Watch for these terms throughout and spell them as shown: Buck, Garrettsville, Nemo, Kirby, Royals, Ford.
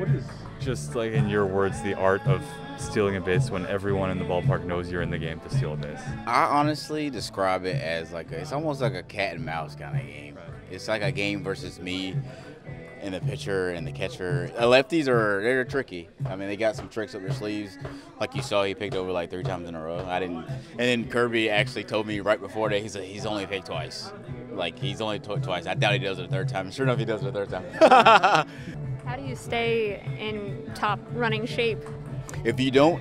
what is, just like in your words, the art of stealing a base when everyone in the ballpark knows you're in the game to steal a base? I honestly describe it as like it's almost like a cat and mouse kind of game. Right. It's like a game versus me and the pitcher and the catcher. The lefties they're tricky. I mean, they got some tricks up their sleeves. Like you saw, he picked over like 3 times in a row. I didn't. And then Kirby actually told me right before that he's only picked twice. Like he's only picked twice. I doubt he does it a third time. Sure enough, he does it a third time. How do you stay in top running shape? If you don't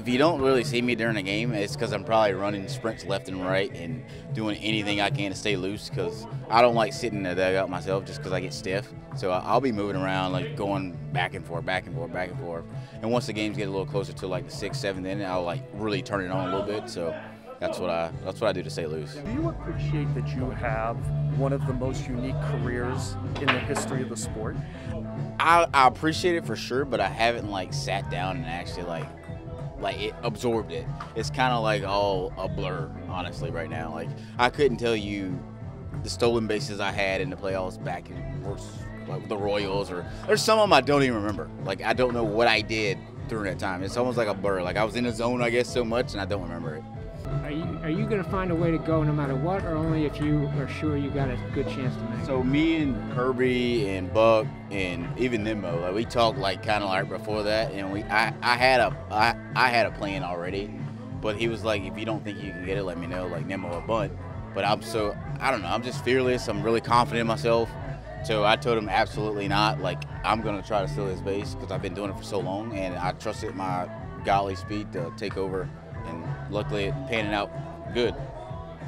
really see me during the game, it's because I'm probably running sprints left and right and doing anything I can to stay loose, because I don't like sitting in the dugout myself just because I get stiff. So I'll be moving around, like going back and forth, back and forth, back and forth. And once the games get a little closer to like the 6th, 7th inning, I'll like really turn it on a little bit. So that's what I do to stay loose. Do you appreciate that you have one of the most unique careers in the history of the sport? I appreciate it for sure, but I haven't like sat down and actually absorbed it. It's kind of like all a blur, honestly, right now. Like, I couldn't tell you the stolen bases I had in the playoffs back in like the Royals, or there's some of them I don't even remember. Like, I don't know what I did during that time. It's almost like a blur. Like, I was in the zone, I guess, so much, and I don't remember it. Are you going to find a way to go no matter what, or only if you are sure you got a good chance to make it? So me and Kirby and Buck and even Nemo, like, we talked like kind of like before that, and I had a plan already, but he was like, if you don't think you can get it, let me know, like Nemo or bunt. But I don't know, I'm just fearless, I'm really confident in myself. So I told him absolutely not, like I'm going to try to steal his base because I've been doing it for so long, and I trusted my golly speed to take over. And luckily it panned out good.